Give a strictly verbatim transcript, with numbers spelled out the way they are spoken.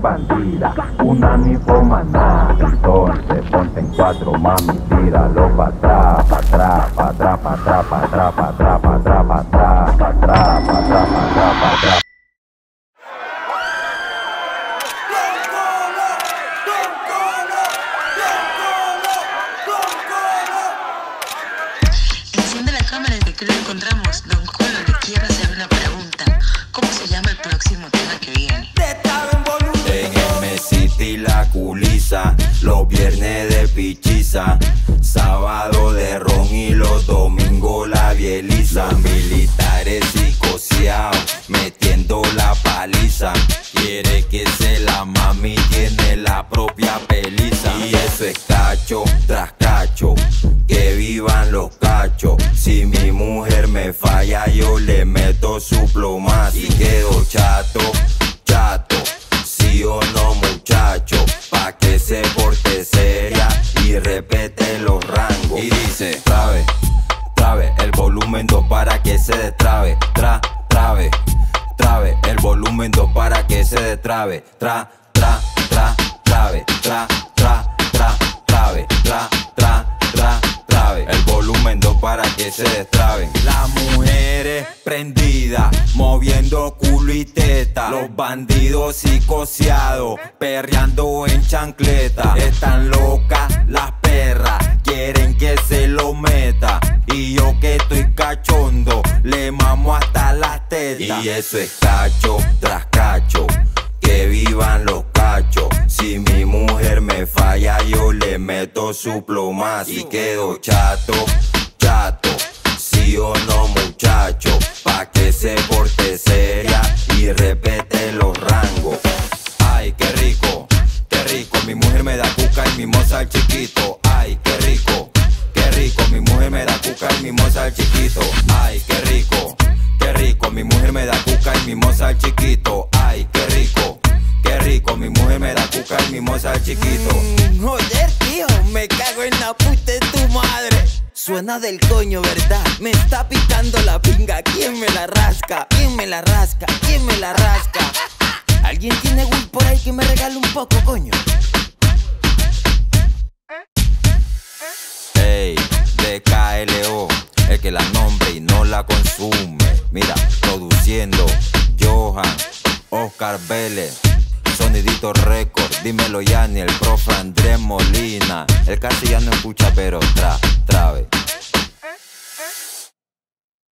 bandida, una ni forma nada. Entonces ponte en cuatro, mami, tíralo pa' atrás, pa' atrás, pa' atrás, pa' atrás, pa' atrás, pa' atrás, pa' atrás, pa' atrás, pa' atrás, pa' atrás, pa' atrás. Enciende la cámara desde que lo encontramos, don Colo, le quiero hacer una pregunta. ¿Cómo se llama el próximo tema que viene? En M-City la culiza, los viernes de pichiza, sábado de ron y los domingos la bieliza. Los militares psicoseados, metiendo la paliza. Quiere que se la mami, tiene la propia peliza. Y eso es cacho tras cacho, que vivan los cachos. Si mi mujer me falla, yo le meto su plomazo. Y quedo chato, chato, sí o no muchacho, pa' que se porte seria y respete los rangos. Y dice, trabe, trabe, el volumen dos para que se destrabe. Tra, trabe, trabe, el volumen dos para que se destrabe. Tra, tra, tra, trabe, tra, tra, tra, trabe, tra, tra, tra, trabe, el volumen dos para que se destraben. Las mujeres prendidas, moviendo culo y teta, los bandidos psicoseados, perreando en chancleta. Están locas las perras, quieren que se lo meta, y yo que estoy cachondo, le mamo hasta las tetas. Y eso es cacho tras cacho, que vivan los cachos. Si mi mujer me falla, yo le meto su plomazo. Y quedo chato, chato, sí o no muchacho, pa' que se porte seria y respete los rangos. Ay, qué rico, qué rico, mi mujer me da cuca y mimosa al chiquito. Ay, qué rico, qué rico, mi mujer me da cuca y mimosa al chiquito. Ay, qué rico, qué rico, mi mujer me da cuca y mimosa al chiquito. Ay, qué rico, qué rico, mi mujer me da cuca y mimosa al chiquito. Mm, joder, tío, me cago en la puta de tu madre. Suena del coño, ¿verdad? Me está picando la pinga. ¿Quién me la rasca? ¿Quién me la rasca? ¿Quién me la rasca? ¿Alguien tiene weed por ahí que me regale un poco, coño? Ey, D K L O, el que la nombre y no la consume. Mira, produciendo Johan, Oscar Vélez, Sonidito Récord, dímelo ya, ni el profe Andrés Molina. El casi ya no escucha, pero tra, trabe.